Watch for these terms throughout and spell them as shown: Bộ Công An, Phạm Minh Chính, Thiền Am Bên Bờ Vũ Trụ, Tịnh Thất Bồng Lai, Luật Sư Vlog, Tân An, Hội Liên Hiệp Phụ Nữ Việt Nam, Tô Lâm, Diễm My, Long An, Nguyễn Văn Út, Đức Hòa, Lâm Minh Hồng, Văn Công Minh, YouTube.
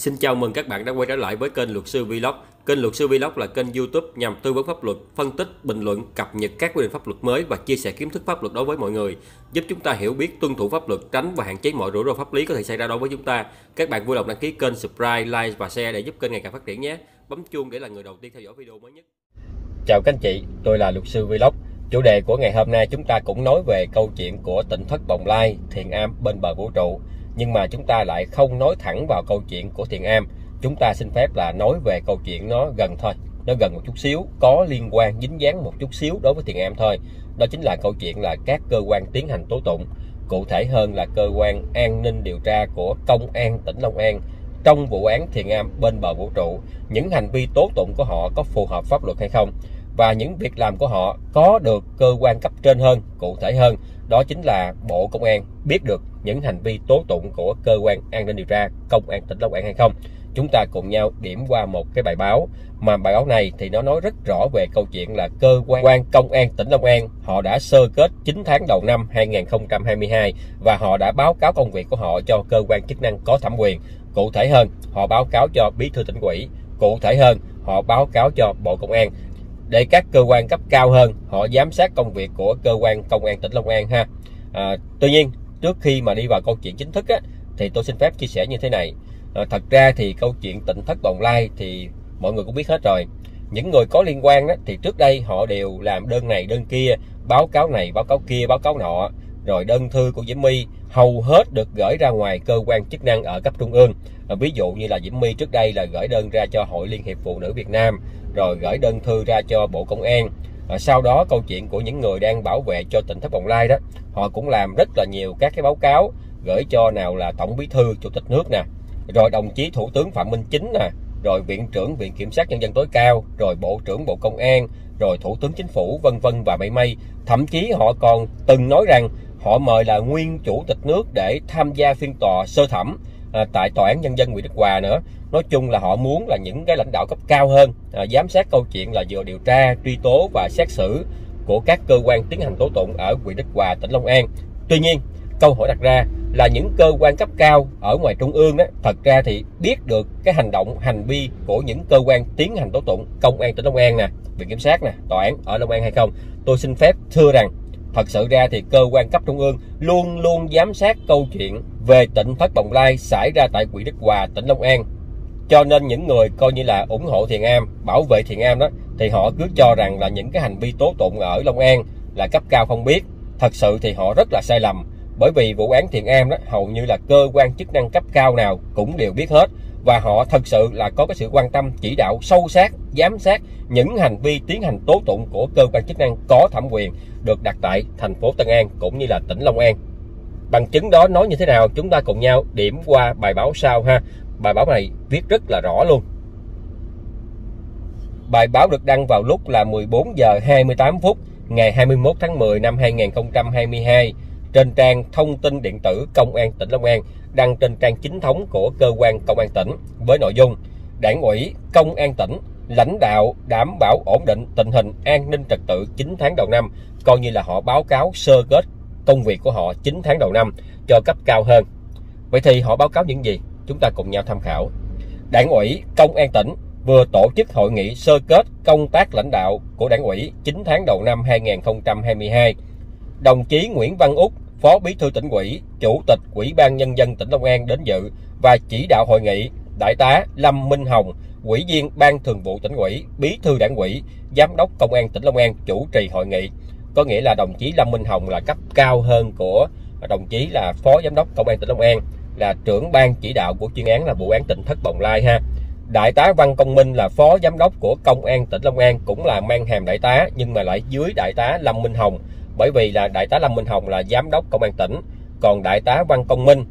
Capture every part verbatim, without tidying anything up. Xin chào mừng các bạn đã quay trở lại với kênh Luật Sư Vlog. Kênh Luật Sư Vlog là kênh YouTube nhằm tư vấn pháp luật, phân tích, bình luận, cập nhật các quy định pháp luật mới và chia sẻ kiến thức pháp luật đối với mọi người, giúp chúng ta hiểu biết, tuân thủ pháp luật, tránh và hạn chế mọi rủi ro pháp lý có thể xảy ra đối với chúng ta. Các bạn vui lòng đăng ký kênh, subscribe, like và share để giúp kênh ngày càng phát triển nhé. Bấm chuông để là người đầu tiên theo dõi video mới nhất. Chào các anh chị, tôi là Luật Sư Vlog. Chủ đề của ngày hôm nay chúng ta cũng nói về câu chuyện của Tịnh Thất Bồng Lai, Thiền Am Bên Bờ Vũ Trụ. Nhưng mà chúng ta lại không nói thẳng vào câu chuyện của Thiền Am. Chúng ta xin phép là nói về câu chuyện nó gần thôi, nó gần một chút xíu, có liên quan dính dáng một chút xíu đối với Thiền Am thôi. Đó chính là câu chuyện là các cơ quan tiến hành tố tụng, cụ thể hơn là cơ quan an ninh điều tra của Công an tỉnh Long An trong vụ án Thiền Am Bên Bờ Vũ Trụ. Những hành vi tố tụng của họ có phù hợp pháp luật hay không, và những việc làm của họ có được cơ quan cấp trên hơn, cụ thể hơn, đó chính là Bộ Công an biết được những hành vi tố tụng của cơ quan an ninh điều tra Công an tỉnh Long An hay không. Chúng ta cùng nhau điểm qua một cái bài báo, mà bài báo này thì nó nói rất rõ về câu chuyện là cơ quan Công an tỉnh Long An họ đã sơ kết chín tháng đầu năm hai nghìn không trăm hai mươi hai và họ đã báo cáo công việc của họ cho cơ quan chức năng có thẩm quyền. Cụ thể hơn, họ báo cáo cho Bí thư tỉnh ủy, cụ thể hơn, họ báo cáo cho Bộ Công an. Để các cơ quan cấp cao hơn, họ giám sát công việc của cơ quan Công an tỉnh Long An ha. À, tuy nhiên, trước khi mà đi vào câu chuyện chính thức á, thì tôi xin phép chia sẻ như thế này. À, thật ra thì câu chuyện Tịnh Thất Bồng Lai thì mọi người cũng biết hết rồi. Những người có liên quan đó thì trước đây họ đều làm đơn này đơn kia, báo cáo này báo cáo kia, báo cáo nọ. Rồi đơn thư của Diễm My hầu hết được gửi ra ngoài cơ quan chức năng ở cấp trung ương. À, ví dụ như là Diễm My trước đây là gửi đơn ra cho Hội Liên Hiệp Phụ Nữ Việt Nam, rồi gửi đơn thư ra cho Bộ Công an. À, sau đó câu chuyện của những người đang bảo vệ cho Tịnh Thất Bồng Lai đó, họ cũng làm rất là nhiều các cái báo cáo, gửi cho nào là Tổng Bí thư Chủ tịch nước nè, rồi đồng chí Thủ tướng Phạm Minh Chính nè, rồi Viện trưởng Viện Kiểm sát Nhân dân tối cao, rồi Bộ trưởng Bộ Công an, rồi Thủ tướng Chính phủ, vân vân và mây mây. Thậm chí họ còn từng nói rằng họ mời là nguyên Chủ tịch nước để tham gia phiên tòa sơ thẩm à, tại Tòa án Nhân dân Nguyễn Đức Hòa nữa. Nói chung là họ muốn là những cái lãnh đạo cấp cao hơn à, giám sát câu chuyện là vừa điều tra, truy tố và xét xử của các cơ quan tiến hành tố tụng ở Nguyễn Đức Hòa, tỉnh Long An. Tuy nhiên, câu hỏi đặt ra là những cơ quan cấp cao ở ngoài trung ương đó, thật ra thì biết được cái hành động, hành vi của những cơ quan tiến hành tố tụng Công an tỉnh Long An nè, Viện Kiểm sát nè, Tòa án ở Long An hay không? Tôi xin phép thưa rằng thật sự ra thì cơ quan cấp trung ương luôn luôn giám sát câu chuyện về Tịnh Thất Bồng Lai xảy ra tại Huyện Đức Hòa, tỉnh Long An. Cho nên những người coi như là ủng hộ Thiền Am, bảo vệ Thiền Am đó, thì họ cứ cho rằng là những cái hành vi tố tụng ở Long An là cấp cao không biết. Thật sự thì họ rất là sai lầm, bởi vì vụ án Thiền Am đó hầu như là cơ quan chức năng cấp cao nào cũng đều biết hết, và họ thật sự là có cái sự quan tâm chỉ đạo sâu sát, giám sát những hành vi tiến hành tố tụng của cơ quan chức năng có thẩm quyền được đặt tại thành phố Tân An cũng như là tỉnh Long An. Bằng chứng đó nói như thế nào, chúng ta cùng nhau điểm qua bài báo sau ha. Bài báo này viết rất là rõ luôn. Bài báo được đăng vào lúc là mười bốn giờ hai mươi tám phút ngày hai mươi mốt tháng mười năm hai nghìn không trăm hai mươi hai trên trang thông tin điện tử Công an tỉnh Long An, đăng trên trang chính thống của cơ quan Công an tỉnh với nội dung: Đảng ủy Công an tỉnh lãnh đạo đảm bảo ổn định tình hình an ninh trật tự chín tháng đầu năm, coi như là họ báo cáo sơ kết công việc của họ chín tháng đầu năm cho cấp cao hơn. Vậy thì họ báo cáo những gì? Chúng ta cùng nhau tham khảo. Đảng ủy Công an tỉnh vừa tổ chức hội nghị sơ kết công tác lãnh đạo của Đảng ủy chín tháng đầu năm hai nghìn không trăm hai mươi hai. Đồng chí Nguyễn Văn Út, Phó Bí thư tỉnh ủy, Chủ tịch Ủy ban Nhân dân tỉnh Long An đến dự và chỉ đạo hội nghị. Đại tá Lâm Minh Hồng, Ủy viên Ban Thường vụ tỉnh ủy, Bí thư Đảng ủy, Giám đốc Công an tỉnh Long An chủ trì hội nghị. Có nghĩa là đồng chí Lâm Minh Hồng là cấp cao hơn của đồng chí là Phó Giám đốc Công an tỉnh Long An, là trưởng ban chỉ đạo của chuyên án là vụ án Tịnh Thất Bồng Lai ha. Đại tá Văn Công Minh là Phó Giám đốc của Công an tỉnh Long An, cũng là mang hàm đại tá nhưng mà lại dưới đại tá Lâm Minh Hồng, bởi vì là đại tá Lâm Minh Hồng là Giám đốc Công an tỉnh, còn đại tá Văn Công Minh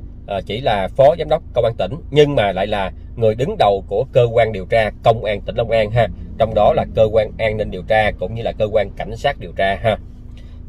chỉ là Phó Giám đốc Công an tỉnh nhưng mà lại là người đứng đầu của cơ quan điều tra Công an tỉnh Long An ha, trong đó là cơ quan an ninh điều tra cũng như là cơ quan cảnh sát điều tra ha.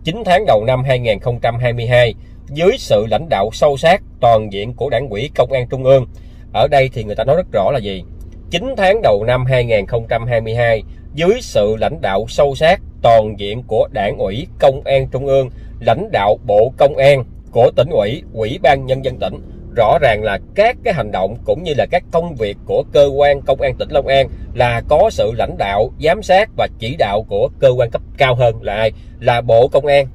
chín tháng đầu năm hai nghìn không trăm hai mươi hai dưới sự lãnh đạo sâu sát toàn diện của Đảng ủy Công an Trung ương. Ở đây thì người ta nói rất rõ là gì? chín tháng đầu năm hai nghìn không trăm hai mươi hai dưới sự lãnh đạo sâu sát toàn diện của Đảng ủy Công an Trung ương, lãnh đạo Bộ Công an, của tỉnh ủy, Ủy ban Nhân dân tỉnh rõ ràng là các cái hành động cũng như là các công việc của cơ quan công an tỉnh Long An là có sự lãnh đạo, giám sát và chỉ đạo của cơ quan cấp cao hơn là ai? Là Bộ Công an.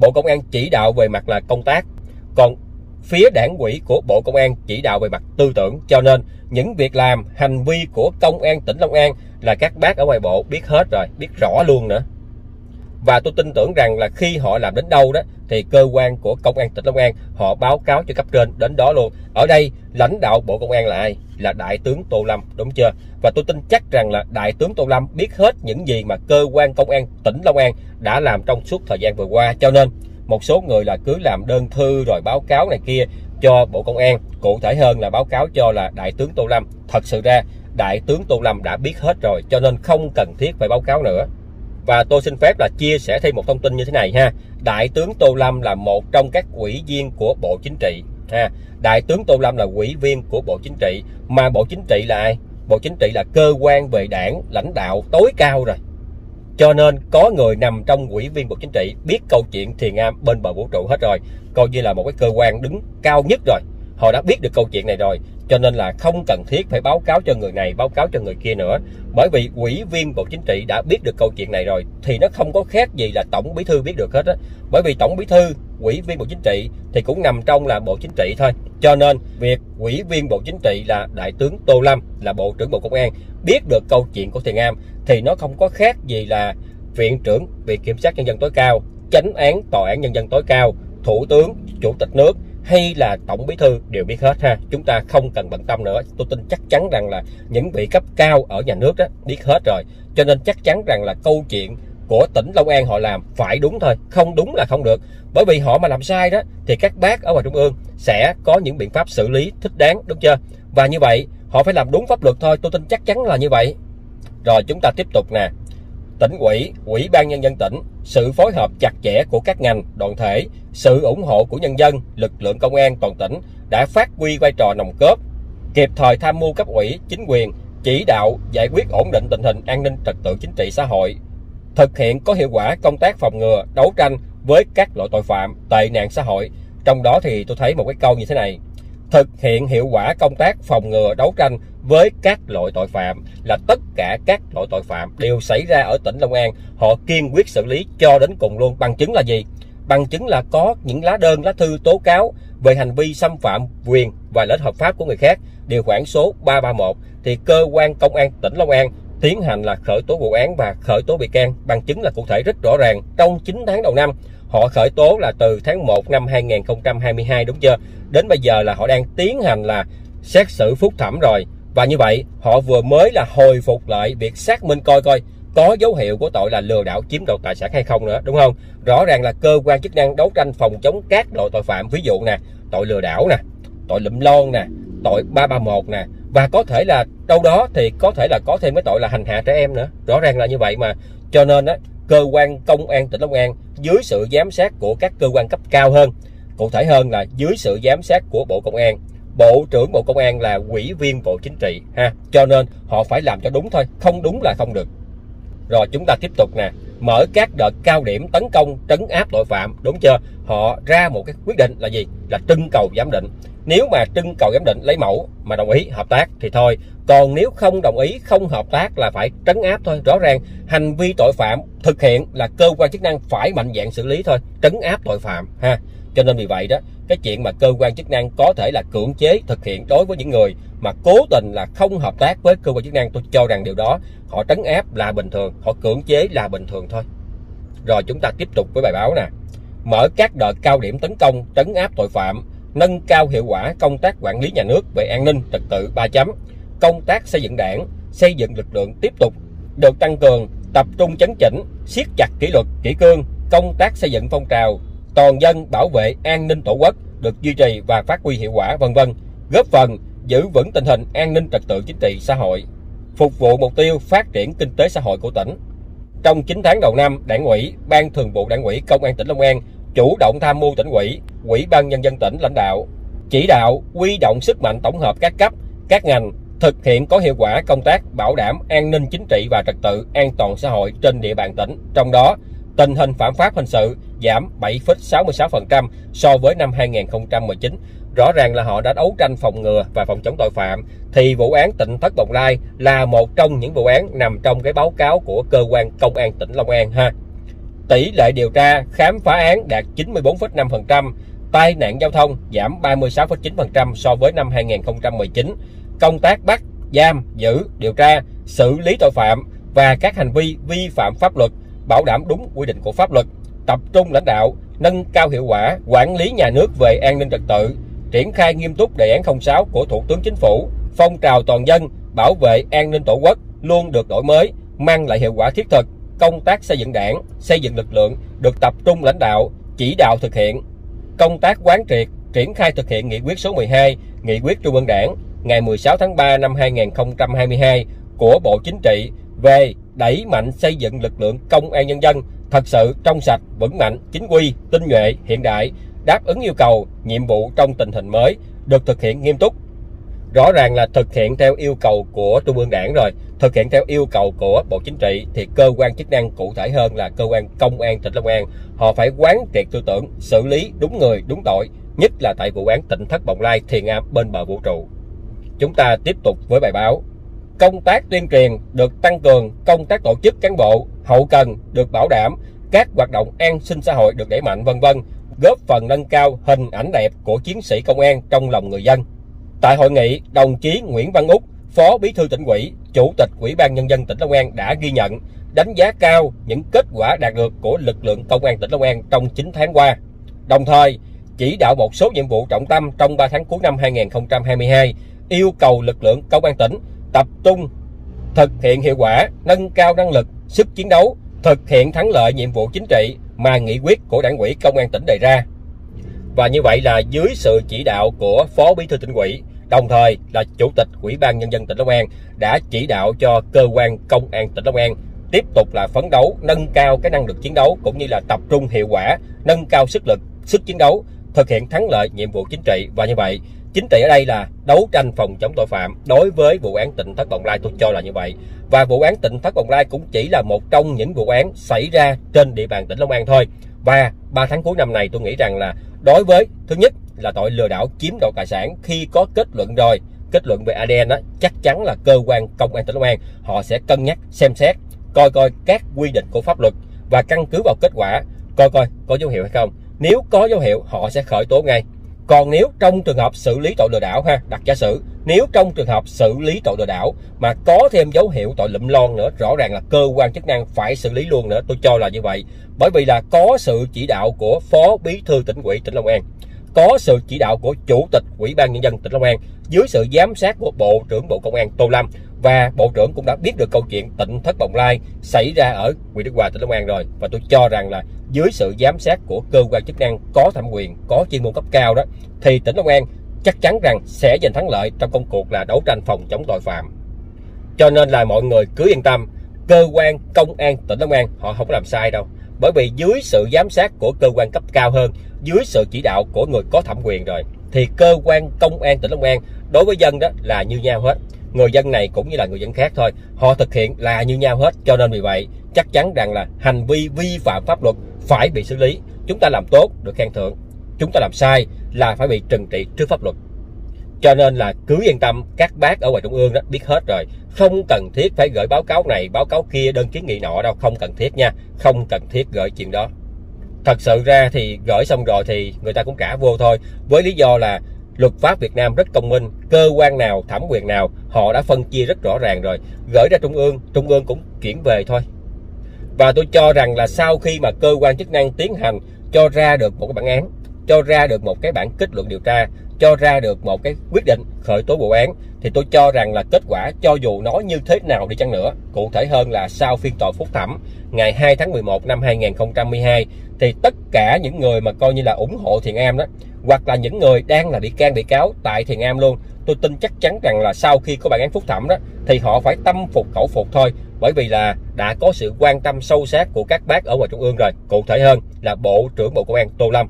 Bộ Công an chỉ đạo về mặt là công tác, còn phía đảng ủy của Bộ Công an chỉ đạo về mặt tư tưởng. Cho nên những việc làm, hành vi của công an tỉnh Long An là các bác ở ngoài bộ biết hết rồi, biết rõ luôn nữa. Và tôi tin tưởng rằng là khi họ làm đến đâu đó thì cơ quan của công an tỉnh Long An họ báo cáo cho cấp trên đến đó luôn. Ở đây lãnh đạo Bộ Công an là ai? Là Đại tướng Tô Lâm, đúng chưa? Và tôi tin chắc rằng là Đại tướng Tô Lâm biết hết những gì mà cơ quan công an tỉnh Long An đã làm trong suốt thời gian vừa qua. Cho nên một số người là cứ làm đơn thư rồi báo cáo này kia cho Bộ Công an, cụ thể hơn là báo cáo cho là Đại tướng Tô Lâm. Thật sự ra Đại tướng Tô Lâm đã biết hết rồi, cho nên không cần thiết phải báo cáo nữa. Và tôi xin phép là chia sẻ thêm một thông tin như thế này ha. Đại tướng Tô Lâm là một trong các ủy viên của Bộ Chính trị ha. Đại tướng Tô Lâm là ủy viên của Bộ Chính trị. Mà Bộ Chính trị là ai? Bộ Chính trị là cơ quan về đảng, lãnh đạo tối cao rồi. Cho nên có người nằm trong ủy viên Bộ Chính trị biết câu chuyện Thiền Am Bên Bờ Vũ Trụ hết rồi, coi như là một cái cơ quan đứng cao nhất rồi, họ đã biết được câu chuyện này rồi. Cho nên là không cần thiết phải báo cáo cho người này, báo cáo cho người kia nữa. Bởi vì ủy viên Bộ Chính trị đã biết được câu chuyện này rồi thì nó không có khác gì là Tổng Bí thư biết được hết á. Bởi vì Tổng Bí thư, ủy viên Bộ Chính trị thì cũng nằm trong là Bộ Chính trị thôi. Cho nên việc ủy viên Bộ Chính trị là Đại tướng Tô Lâm, là Bộ trưởng Bộ Công an biết được câu chuyện của Thiền Am thì nó không có khác gì là Viện trưởng Viện Kiểm sát Nhân dân tối cao, Chánh án Tòa án Nhân dân tối cao, Thủ tướng, Chủ tịch nước hay là Tổng Bí thư đều biết hết ha. Chúng ta không cần bận tâm nữa. Tôi tin chắc chắn rằng là những vị cấp cao ở nhà nước đó biết hết rồi. Cho nên chắc chắn rằng là câu chuyện của tỉnh Long An họ làm phải đúng thôi, không đúng là không được. Bởi vì họ mà làm sai đó thì các bác ở ngoài trung ương sẽ có những biện pháp xử lý thích đáng, đúng chưa? Và như vậy họ phải làm đúng pháp luật thôi, tôi tin chắc chắn là như vậy. Rồi chúng ta tiếp tục nè. Tỉnh ủy, ủy ban nhân dân tỉnh, sự phối hợp chặt chẽ của các ngành, đoàn thể, sự ủng hộ của nhân dân, lực lượng công an toàn tỉnh đã phát huy vai trò nòng cốt, kịp thời tham mưu cấp ủy, chính quyền, chỉ đạo, giải quyết ổn định tình hình an ninh trật tự chính trị xã hội, thực hiện có hiệu quả công tác phòng ngừa, đấu tranh với các loại tội phạm, tệ nạn xã hội. Trong đó thì tôi thấy một cái câu như thế này: thực hiện hiệu quả công tác phòng ngừa, đấu tranh với các loại tội phạm, là tất cả các loại tội phạm đều xảy ra ở tỉnh Long An, họ kiên quyết xử lý cho đến cùng luôn. Bằng chứng là gì? Bằng chứng là có những lá đơn, lá thư tố cáo về hành vi xâm phạm quyền và lợi ích hợp pháp của người khác, điều khoản số ba ba mốt, thì cơ quan công an tỉnh Long An tiến hành là khởi tố vụ án và khởi tố bị can. Bằng chứng là cụ thể rất rõ ràng. Trong chín tháng đầu năm, họ khởi tố là từ tháng một năm hai nghìn không trăm hai mươi hai, đúng chưa? Đến bây giờ là họ đang tiến hành là xét xử phúc thẩm rồi. Và như vậy họ vừa mới là hồi phục lại việc xác minh coi coi có dấu hiệu của tội là lừa đảo chiếm đoạt tài sản hay không nữa, đúng không? Rõ ràng là cơ quan chức năng đấu tranh phòng chống các loại tội phạm, ví dụ nè, tội lừa đảo nè, tội lụm lon nè, tội ba ba mốt nè, và có thể là đâu đó thì có thể là có thêm cái tội là hành hạ trẻ em nữa. Rõ ràng là như vậy mà. Cho nên á, cơ quan công an tỉnh Long An dưới sự giám sát của các cơ quan cấp cao hơn, cụ thể hơn là dưới sự giám sát của Bộ Công an. Bộ trưởng Bộ Công an là ủy viên Bộ Chính trị ha, cho nên họ phải làm cho đúng thôi, không đúng là không được. Rồi chúng ta tiếp tục nè, mở các đợt cao điểm tấn công trấn áp tội phạm, đúng chưa? Họ ra một cái quyết định là gì? Là trưng cầu giám định. Nếu mà trưng cầu giám định lấy mẫu mà đồng ý hợp tác thì thôi, còn nếu không đồng ý, không hợp tác là phải trấn áp thôi. Rõ ràng hành vi tội phạm thực hiện là cơ quan chức năng phải mạnh dạn xử lý thôi, trấn áp tội phạm ha. Cho nên vì vậy đó, cái chuyện mà cơ quan chức năng có thể là cưỡng chế thực hiện đối với những người mà cố tình là không hợp tác với cơ quan chức năng, tôi cho rằng điều đó họ trấn áp là bình thường, họ cưỡng chế là bình thường thôi. Rồi chúng ta tiếp tục với bài báo nè. Mở các đợt cao điểm tấn công trấn áp tội phạm, nâng cao hiệu quả công tác quản lý nhà nước về an ninh trật tự ba chấm, công tác xây dựng đảng, xây dựng lực lượng tiếp tục được tăng cường, tập trung chấn chỉnh, siết chặt kỷ luật kỷ cương, công tác xây dựng phong trào toàn dân bảo vệ an ninh tổ quốc được duy trì và phát huy hiệu quả, vân vân, góp phần giữ vững tình hình an ninh trật tự chính trị xã hội, phục vụ mục tiêu phát triển kinh tế xã hội của tỉnh. Trong chín tháng đầu năm, Đảng ủy, Ban Thường vụ Đảng ủy Công an tỉnh Long An chủ động tham mưu tỉnh ủy, Ủy ban nhân dân tỉnh lãnh đạo, chỉ đạo huy động sức mạnh tổng hợp các cấp, các ngành thực hiện có hiệu quả công tác bảo đảm an ninh chính trị và trật tự an toàn xã hội trên địa bàn tỉnh. Trong đó, tình hình phạm pháp hình sự giảm bảy phẩy sáu mươi sáu phần trăm so với năm hai nghìn không trăm mười chín. rõ ràng là họ đã đấu tranh phòng ngừa và phòng chống tội phạm, thì vụ án Tịnh Thất Bồng Lai là một trong những vụ án nằm trong cái báo cáo của cơ quan công an tỉnh Long An ha. Tỷ lệ điều tra khám phá án đạt chín mươi bốn phẩy năm phần trăm, tai nạn giao thông giảm ba mươi sáu phẩy chín phần trăm so với năm hai nghìn không trăm mười chín. Công tác bắt, giam, giữ, điều tra, xử lý tội phạm và các hành vi vi phạm pháp luật bảo đảm đúng quy định của pháp luật, tập trung lãnh đạo, nâng cao hiệu quả quản lý nhà nước về an ninh trật tự, triển khai nghiêm túc đề án không sáu của Thủ tướng Chính phủ, phong trào toàn dân bảo vệ an ninh Tổ quốc luôn được đổi mới, mang lại hiệu quả thiết thực. Công tác xây dựng đảng, xây dựng lực lượng được tập trung lãnh đạo, chỉ đạo thực hiện. Công tác quán triệt, triển khai thực hiện nghị quyết số mười hai, nghị quyết Trung ương Đảng ngày mười sáu tháng ba năm hai nghìn không trăm hai mươi hai của Bộ Chính trị về đẩy mạnh xây dựng lực lượng công an nhân dân thật sự trong sạch, vững mạnh, chính quy, tinh nhuệ, hiện đại, đáp ứng yêu cầu, nhiệm vụ trong tình hình mới, được thực hiện nghiêm túc. Rõ ràng là thực hiện theo yêu cầu của Trung ương Đảng rồi, thực hiện theo yêu cầu của Bộ Chính trị, thì cơ quan chức năng cụ thể hơn là cơ quan công an tỉnh Long An, họ phải quán triệt tư tưởng, xử lý đúng người, đúng tội, nhất là tại vụ án Tịnh Thất Bồng Lai, Thiền Am Bên Bờ Vũ Trụ. Chúng ta tiếp tục với bài báo. Công tác tuyên truyền được tăng cường, công tác tổ chức cán bộ, hậu cần được bảo đảm, các hoạt động an sinh xã hội được đẩy mạnh, vân vân, góp phần nâng cao hình ảnh đẹp của chiến sĩ công an trong lòng người dân. Tại hội nghị, đồng chí Nguyễn Văn Út, Phó Bí thư Tỉnh ủy, Chủ tịch Ủy ban Nhân dân tỉnh Long An đã ghi nhận, đánh giá cao những kết quả đạt được của lực lượng công an tỉnh Long An trong chín tháng qua. Đồng thời, chỉ đạo một số nhiệm vụ trọng tâm trong ba tháng cuối năm hai nghìn không trăm hai mươi hai, yêu cầu lực lượng công an tỉnh tập trung thực hiện hiệu quả, nâng cao năng lực, sức chiến đấu, thực hiện thắng lợi nhiệm vụ chính trị mà nghị quyết của Đảng ủy Công an tỉnh đề ra. Và như vậy là dưới sự chỉ đạo của Phó Bí thư Tỉnh ủy, đồng thời là Chủ tịch Ủy ban Nhân dân tỉnh Long An đã chỉ đạo cho cơ quan công an tỉnh Long An tiếp tục là phấn đấu, nâng cao cái năng lực chiến đấu cũng như là tập trung hiệu quả, nâng cao sức lực, sức chiến đấu, thực hiện thắng lợi nhiệm vụ chính trị. Và như vậy, chính trị ở đây là đấu tranh phòng chống tội phạm. Đối với vụ án Tịnh Thất Bồng Lai, tôi cho là như vậy. Và vụ án Tịnh Thất Bồng Lai cũng chỉ là một trong những vụ án xảy ra trên địa bàn tỉnh Long An thôi. Và ba tháng cuối năm này, tôi nghĩ rằng là đối với thứ nhất là tội lừa đảo chiếm đoạt tài sản, khi có kết luận rồi, kết luận về a đê en đó, chắc chắn là cơ quan công an tỉnh Long An họ sẽ cân nhắc, xem xét, coi coi các quy định của pháp luật và căn cứ vào kết quả, coi coi có dấu hiệu hay không. Nếu có dấu hiệu, họ sẽ khởi tố ngay. Còn nếu trong trường hợp xử lý tội lừa đảo ha, đặt giả sử, nếu trong trường hợp xử lý tội lừa đảo mà có thêm dấu hiệu tội lụm lon nữa, rõ ràng là cơ quan chức năng phải xử lý luôn nữa, tôi cho là như vậy. Bởi vì là có sự chỉ đạo của Phó Bí thư Tỉnh ủy tỉnh Long An, có sự chỉ đạo của Chủ tịch Ủy ban Nhân dân tỉnh Long An, dưới sự giám sát của Bộ trưởng Bộ Công an Tô Lâm, và Bộ trưởng cũng đã biết được câu chuyện Tịnh Thất Bồng Lai xảy ra ở huyện Đức Hòa, tỉnh Long An rồi. Và tôi cho rằng là dưới sự giám sát của cơ quan chức năng có thẩm quyền, có chuyên môn cấp cao đó, thì tỉnh Long An chắc chắn rằng sẽ giành thắng lợi trong công cuộc là đấu tranh phòng chống tội phạm. Cho nên là mọi người cứ yên tâm, cơ quan công an tỉnh Long An họ không làm sai đâu. Bởi vì dưới sự giám sát của cơ quan cấp cao hơn, dưới sự chỉ đạo của người có thẩm quyền rồi, thì cơ quan công an tỉnh Long An đối với dân đó là như nhau hết. Người dân này cũng như là người dân khác thôi, họ thực hiện là như nhau hết. Cho nên vì vậy, chắc chắn rằng là hành vi vi phạm pháp luật phải bị xử lý. Chúng ta làm tốt được khen thưởng, chúng ta làm sai là phải bị trừng trị trước pháp luật. Cho nên là cứ yên tâm, các bác ở ngoài trung ương đó biết hết rồi, không cần thiết phải gửi báo cáo này, báo cáo kia, đơn kiến nghị nọ đâu, không cần thiết nha, không cần thiết gửi chuyện đó. Thật sự ra thì gửi xong rồi thì người ta cũng trả vô thôi, với lý do là luật pháp Việt Nam rất công minh, cơ quan nào, thẩm quyền nào họ đã phân chia rất rõ ràng rồi, gửi ra trung ương, trung ương cũng chuyển về thôi. Và tôi cho rằng là sau khi mà cơ quan chức năng tiến hành cho ra được một cái bản án, cho ra được một cái bản kết luận điều tra, cho ra được một cái quyết định khởi tố vụ án, thì tôi cho rằng là kết quả cho dù nó như thế nào đi chăng nữa, cụ thể hơn là sau phiên tòa phúc thẩm ngày hai tháng mười một năm hai nghìn không trăm mười hai, thì tất cả những người mà coi như là ủng hộ Thiền Am đó, hoặc là những người đang là bị can bị cáo tại Thiền Am luôn, tôi tin chắc chắn rằng là sau khi có bản án phúc thẩm đó thì họ phải tâm phục khẩu phục thôi. Bởi vì là đã có sự quan tâm sâu sát của các bác ở ngoài trung ương rồi, cụ thể hơn là Bộ trưởng Bộ Công an Tô Lâm,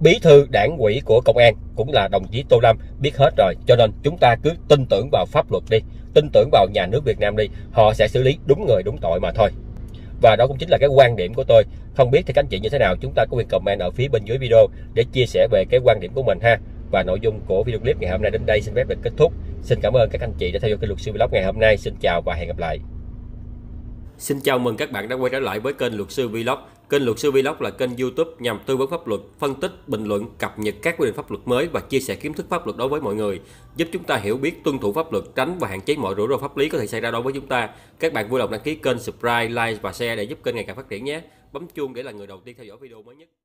Bí thư Đảng ủy của Công an cũng là đồng chí Tô Lâm biết hết rồi. Cho nên chúng ta cứ tin tưởng vào pháp luật đi, tin tưởng vào nhà nước Việt Nam đi, họ sẽ xử lý đúng người đúng tội mà thôi. Và đó cũng chính là cái quan điểm của tôi. Không biết thì các anh chị như thế nào, chúng ta có quyền comment ở phía bên dưới video để chia sẻ về cái quan điểm của mình ha. Và nội dung của video clip ngày hôm nay đến đây xin phép được kết thúc. Xin cảm ơn các anh chị đã theo dõi kênh Luật Sư Vlog ngày hôm nay. Xin chào và hẹn gặp lại. Xin chào mừng các bạn đã quay trở lại với kênh Luật Sư Vlog. Kênh Luật Sư Vlog là kênh YouTube nhằm tư vấn pháp luật, phân tích, bình luận, cập nhật các quy định pháp luật mới và chia sẻ kiến thức pháp luật đối với mọi người, giúp chúng ta hiểu biết, tuân thủ pháp luật, tránh và hạn chế mọi rủi ro pháp lý có thể xảy ra đối với chúng ta. Các bạn vui lòng đăng ký kênh, subscribe, like và share để giúp kênh ngày càng phát triển nhé. Bấm chuông để là người đầu tiên theo dõi video mới nhất.